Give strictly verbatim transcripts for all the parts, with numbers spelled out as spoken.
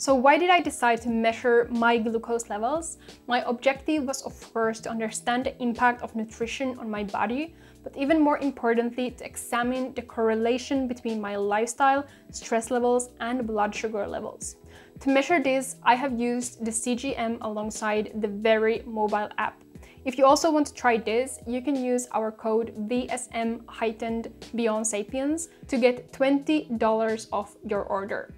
So why did I decide to measure my glucose levels? My objective was, of course, to understand the impact of nutrition on my body, but even more importantly, to examine the correlation between my lifestyle, stress levels, and blood sugar levels. To measure this, I have used the C G M alongside the Veri mobile app. If you also want to try this, you can use our code V S M BEYONDSAPIENS to get twenty dollars off your order.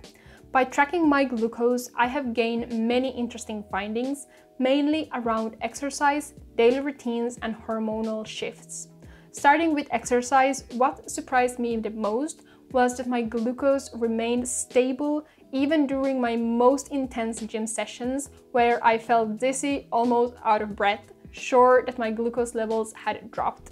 By tracking my glucose, I have gained many interesting findings, mainly around exercise, daily routines, and hormonal shifts. Starting with exercise, what surprised me the most was that my glucose remained stable even during my most intense gym sessions, where I felt dizzy, almost out of breath, sure that my glucose levels had dropped.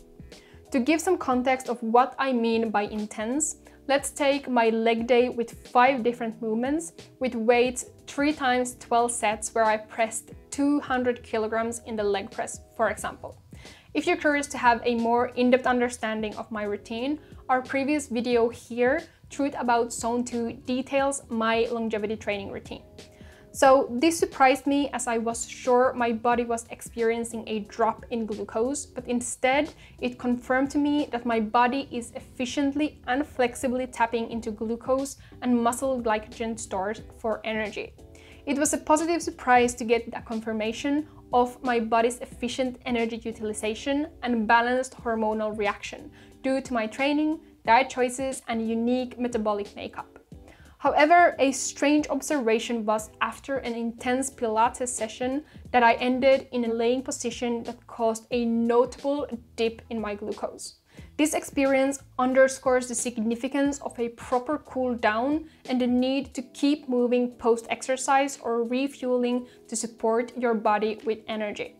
To give some context of what I mean by intense, let's take my leg day with five different movements with weights three times twelve sets, where I pressed two hundred kilograms in the leg press, for example. If you're curious to have a more in-depth understanding of my routine, our previous video here, Truth About Zone two, details my longevity training routine. So this surprised me, as I was sure my body was experiencing a drop in glucose, but instead it confirmed to me that my body is efficiently and flexibly tapping into glucose and muscle glycogen stores for energy. It was a positive surprise to get that confirmation of my body's efficient energy utilization and balanced hormonal reaction due to my training, diet choices, and unique metabolic makeup. However, a strange observation was after an intense Pilates session that I ended in a laying position that caused a notable dip in my glucose. This experience underscores the significance of a proper cool down and the need to keep moving post-exercise or refueling to support your body with energy.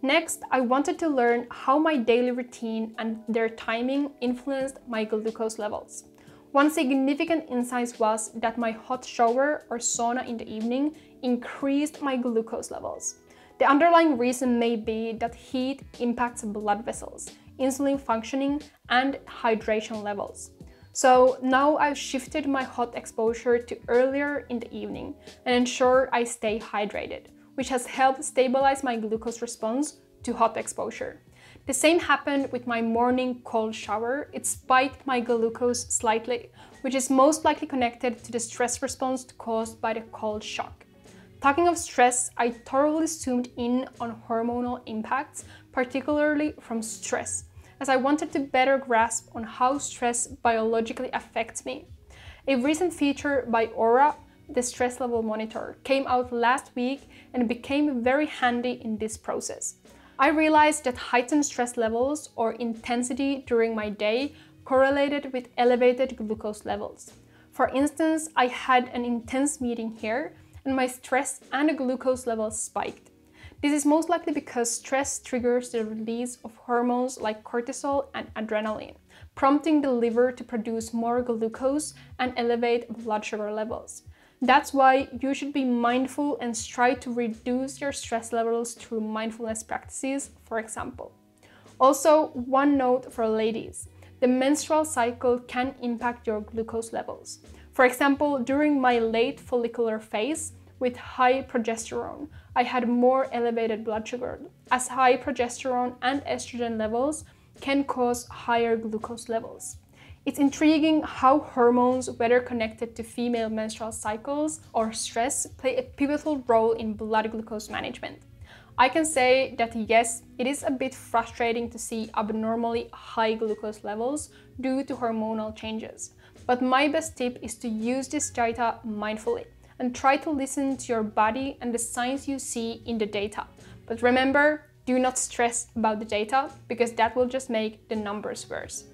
Next, I wanted to learn how my daily routine and their timing influenced my glucose levels. One significant insight was that my hot shower or sauna in the evening increased my glucose levels. The underlying reason may be that heat impacts blood vessels, insulin functioning, and hydration levels. So now I've shifted my hot exposure to earlier in the evening and ensure I stay hydrated, which has helped stabilize my glucose response to hot exposure. The same happened with my morning cold shower. It spiked my glucose slightly, which is most likely connected to the stress response caused by the cold shock. Talking of stress, I thoroughly zoomed in on hormonal impacts, particularly from stress, as I wanted to better grasp on how stress biologically affects me. A recent feature by Oura, the stress level monitor, came out last week and became very handy in this process. I realized that heightened stress levels or intensity during my day correlated with elevated glucose levels. For instance, I had an intense meeting here and my stress and glucose levels spiked. This is most likely because stress triggers the release of hormones like cortisol and adrenaline, prompting the liver to produce more glucose and elevate blood sugar levels. That's why you should be mindful and strive to reduce your stress levels through mindfulness practices, for example. Also, one note for ladies, the menstrual cycle can impact your glucose levels. For example, during my late follicular phase with high progesterone, I had more elevated blood sugar, as high progesterone and estrogen levels can cause higher glucose levels. It's intriguing how hormones, whether connected to female menstrual cycles or stress, play a pivotal role in blood glucose management. I can say that yes, it is a bit frustrating to see abnormally high glucose levels due to hormonal changes, but my best tip is to use this data mindfully and try to listen to your body and the signs you see in the data. But remember, do not stress about the data, because that will just make the numbers worse.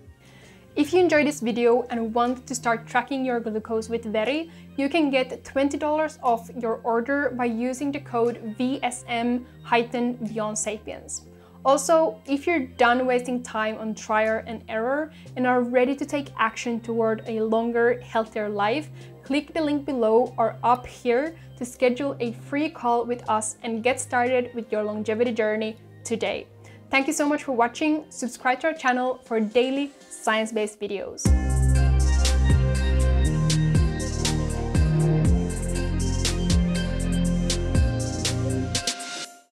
If you enjoyed this video and want to start tracking your glucose with Veri, you can get twenty dollars off your order by using the code V S M BEYONDSAPIENS. Also, if you're done wasting time on trial and error and are ready to take action toward a longer, healthier life, click the link below or up here to schedule a free call with us and get started with your longevity journey today. Thank you so much for watching. Subscribe to our channel for daily science-based videos.